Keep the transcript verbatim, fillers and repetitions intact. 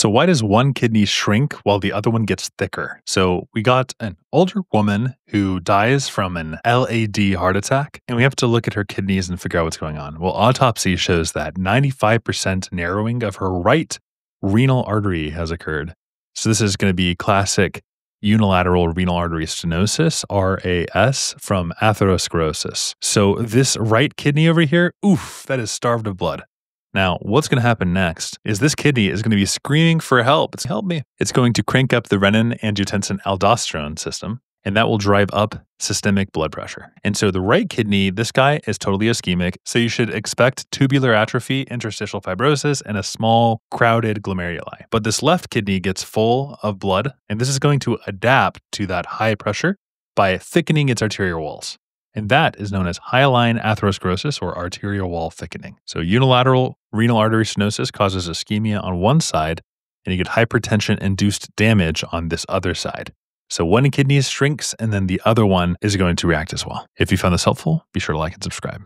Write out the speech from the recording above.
So why does one kidney shrink while the other one gets thicker? So we got an older woman who dies from an L A D heart attack, and we have to look at her kidneys and figure out what's going on. Well, autopsy shows that ninety-five percent narrowing of her right renal artery has occurred. So this is going to be classic unilateral renal artery stenosis, R A S, from atherosclerosis. So this right kidney over here, oof, that is starved of blood. Now, what's going to happen next is this kidney is going to be screaming for help. It's help me. It's going to crank up the renin angiotensin aldosterone system, and that will drive up systemic blood pressure. And so the right kidney, this guy is totally ischemic, so you should expect tubular atrophy, interstitial fibrosis, and a small crowded glomeruli. But this left kidney gets full of blood, and this is going to adapt to that high pressure by thickening its arterial walls. And that is known as hyaline atherosclerosis, or arterial wall thickening. So unilateral renal artery stenosis causes ischemia on one side, and you get hypertension-induced damage on this other side. So one kidney shrinks, and then the other one is going to react as well. If you found this helpful, be sure to like and subscribe.